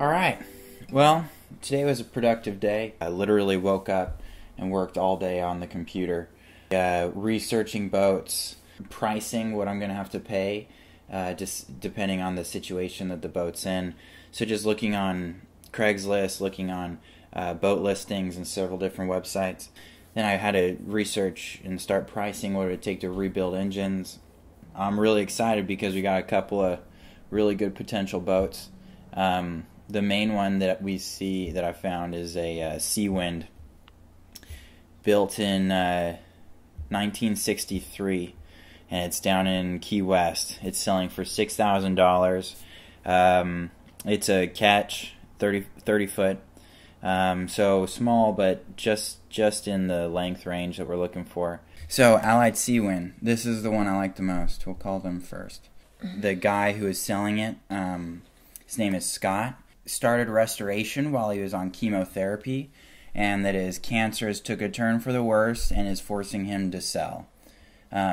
Alright, well, today was a productive day. I literally woke up and worked all day on the computer, researching boats, pricing what I'm going to have to pay, just depending on the situation that the boat's in. So just looking on Craigslist, looking on boat listings and several different websites. Then I had to research and start pricing what it would take to rebuild engines. I'm really excited because we got a couple of really good potential boats. The main one that we see that I found is a Seawind built in 1963, and it's down in Key West. It's selling for $6,000. It's a catch, 30 foot. So small, but just in the length range that we're looking for. So Allied Seawind, this is the one I like the most. We'll call them first. The guy who is selling it, his name is Scott, started restoration while he was on chemotherapy, and that his cancers took a turn for the worse and is forcing him to sell.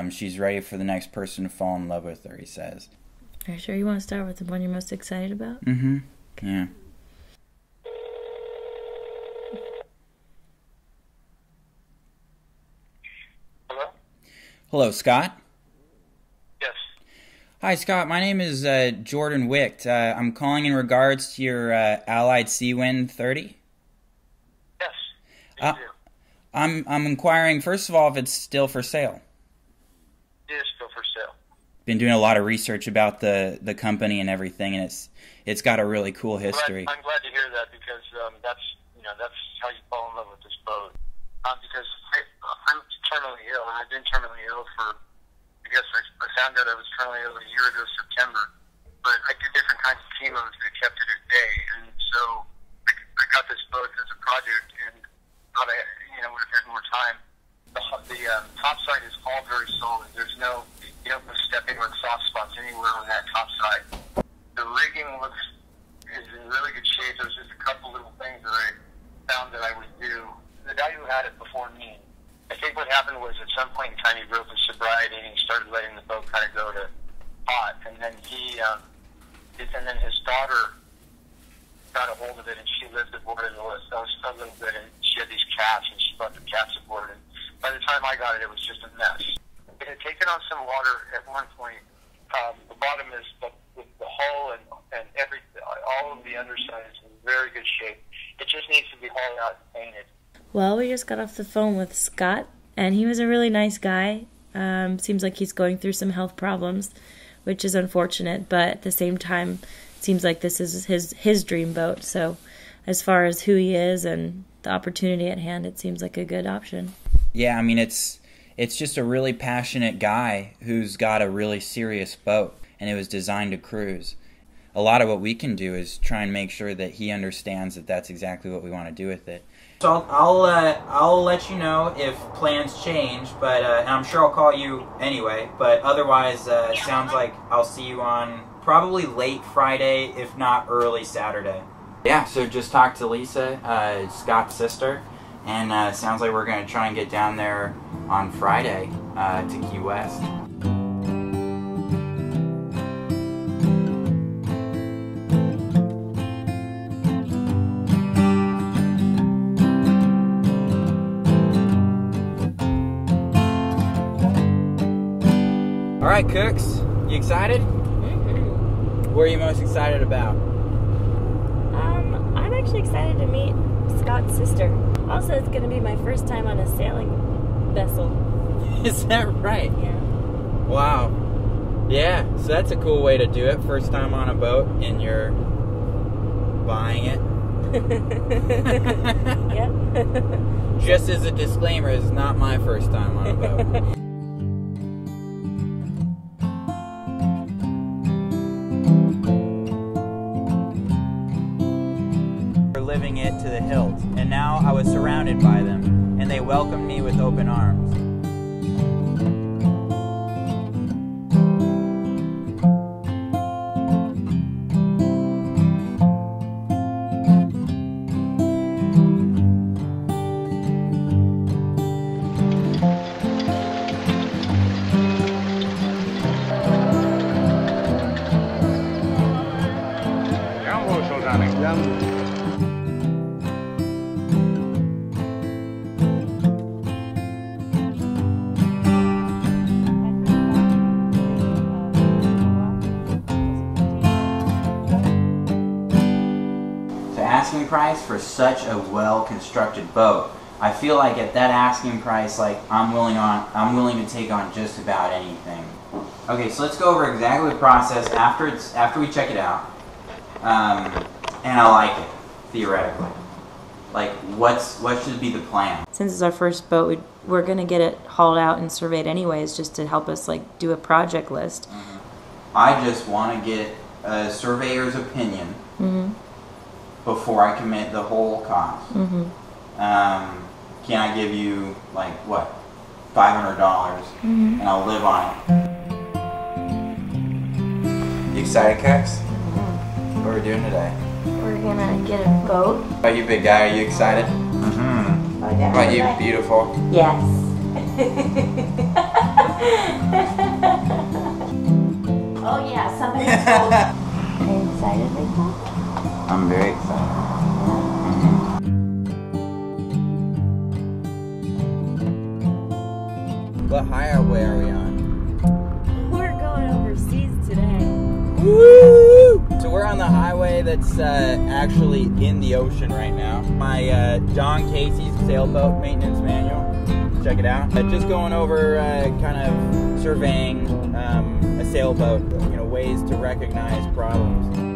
She's ready for the next person to fall in love with her, he says. Are you sure you want to start with the one you're most excited about? Mm-hmm. Yeah. Hello, Scott? Yes. Hi, Scott. My name is Jordan Wicht. I'm calling in regards to your Allied Seawind 30. Yes. I'm inquiring, first of all, if it's still for sale. It is still for sale. Been doing a lot of research about the company and everything, and it's got a really cool history. I'm glad to hear that, because that's how you fall in love with this boat. Because I'm terminally ill, and I've been terminally ill for, I found out I was terminally ill a year ago September, but I did different kinds of chemo that kept it at bay, and so I got this boat as a project, and thought I, would have had more time. The top side is all very solid. There's no, no stepping or soft spots anywhere on that top side. The rigging is in really good shape. There's just a couple little things that I found that I would do. The guy who had it before me, I think what happened was at some point in time he broke his sobriety and he started letting the boat kind of go to pot, and then his daughter got a hold of it, and she lived aboard it a little bit, and she had these cats, and she brought the cats aboard, and by the time I got it, it was just a mess. It had taken on some water at one point. The bottom is the hull and all of the underside is in very good shape. It just needs to be hauled out and painted. Well, we just got off the phone with Scott, and he was a really nice guy. Seems like he's going through some health problems, which is unfortunate, but at the same time, it seems like this is his dream boat. So as far as who he is and the opportunity at hand, it seems like a good option. Yeah, I mean, it's just a really passionate guy who's got a really serious boat, and it was designed to cruise. A lot of what we can do is try and make sure that he understands that that's exactly what we want to do with it. So I'll let you know if plans change, but and I'm sure I'll call you anyway. But otherwise, sounds like I'll see you on probably late Friday, if not early Saturday. Yeah. So just talk to Lisa, Scott's sister, and sounds like we're gonna try and get down there on Friday to Key West. All right, Cooks, you excited? Mm-hmm. What are you most excited about? I'm actually excited to meet Scott's sister. Also, it's going to be my first time on a sailing vessel. Is that right? Yeah. Wow. Yeah, so that's a cool way to do it. First time on a boat and you're buying it. Yep. Just as a disclaimer, it's not my first time on a boat. Living it to the hilt, and now I was surrounded by them, and they welcomed me with open arms. Down, darling. Yeah. Asking price for such a well-constructed boat. I feel like at that asking price, like I'm willing to take on just about anything. Okay, so let's go over exactly the process after we check it out, and I like it theoretically. Like, what should be the plan? Since it's our first boat, we're gonna get it hauled out and surveyed anyways, just to help us like do a project list. Mm-hmm. I just want to get a surveyor's opinion. Mm-hmm. Before I commit the whole cost. Mm-hmm. Can I give you like what, $500, mm-hmm. and I'll live on it. You excited, Cax? Mm-hmm. What are we doing today? We're gonna get a boat. Oh, you big guy, are you excited? Mm-hmm. Oh, yeah. Aren't you beautiful? Yes. Oh yeah, somebody told me. Are you excited, big guy? I'm very excited. Mm-hmm. What highway are we on? We're going overseas today. Woo! So we're on the highway that's actually in the ocean right now. My John Casey's sailboat maintenance manual. Check it out. Just going over kind of surveying a sailboat. You know, ways to recognize problems.